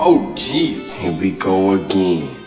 Oh, geez. Here we go again.